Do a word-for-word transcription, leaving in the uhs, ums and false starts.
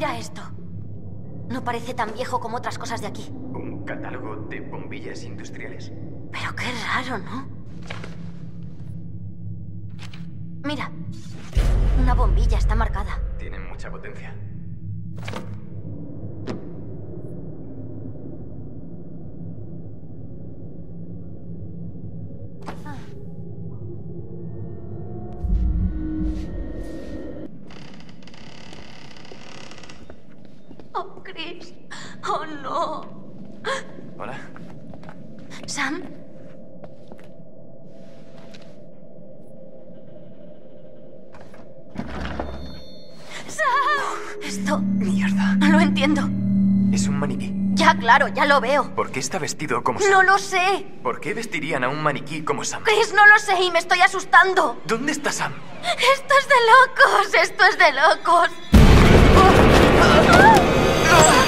Mira esto. No parece tan viejo como otras cosas de aquí. Un catálogo de bombillas industriales. Pero qué raro, ¿no? Mira. Una bombilla está marcada. Tienen mucha potencia. Oh, Chris. Oh, no. Hola. Sam. Sam. Esto... Mierda. No lo entiendo. Es un maniquí. Ya, claro, ya lo veo. ¿Por qué está vestido como Sam? No lo sé. ¿Por qué vestirían a un maniquí como Sam? Chris, no lo sé y me estoy asustando. ¿Dónde está Sam? Esto es de locos. Esto es de locos. Oh. Oh.